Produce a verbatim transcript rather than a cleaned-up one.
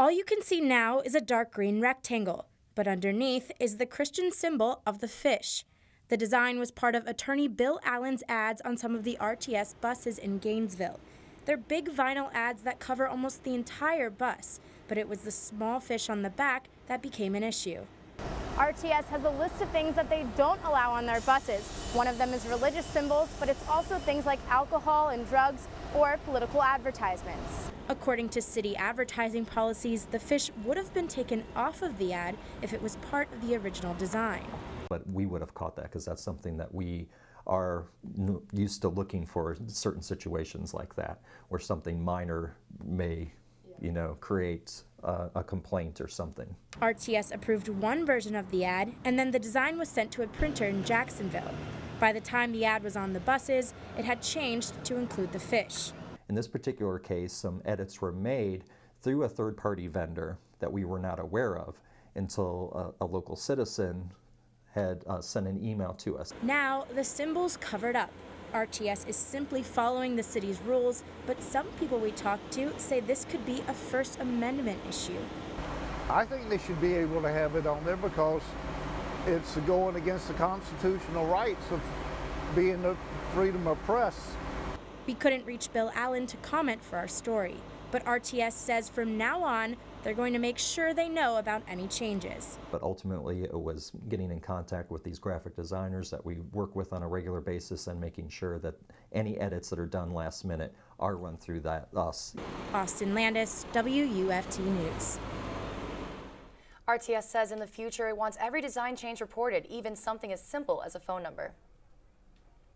All you can see now is a dark green rectangle, but underneath is the Christian symbol of the fish. The design was part of attorney Bill Allen's ads on some of the R T S buses in Gainesville. They're big vinyl ads that cover almost the entire bus, but it was the small fish on the back that became an issue. R T S has a list of things that they don't allow on their buses. One of them is religious symbols, but it's also things like alcohol and drugs or political advertisements. According to city advertising policies, the fish would have been taken off of the ad if it was part of the original design. But we would have caught that because that's something that we are used to looking for in certain situations like that, where something minor may, you know, create a, a complaint or something. R T S approved one version of the ad, and then the design was sent to a printer in Jacksonville. By the time the ad was on the buses, it had changed to include the fish. In this particular case, some edits were made through a third-party vendor that we were not aware of until a, a local citizen had uh, sent an email to us. Now the symbol's covered up. R T S is simply following the city's rules, but some people we talked to say this could be a First Amendment issue. I think they should be able to have it on there because it's going against the constitutional rights of being the freedom of press. We couldn't reach Bill Allen to comment for our story, but R T S says from now on, they're going to make sure they know about any changes. But ultimately, it was getting in contact with these graphic designers that we work with on a regular basis and making sure that any edits that are done last minute are run through that us. Austin Landis, W U F T News. R T S says in the future it wants every design change reported, even something as simple as a phone number.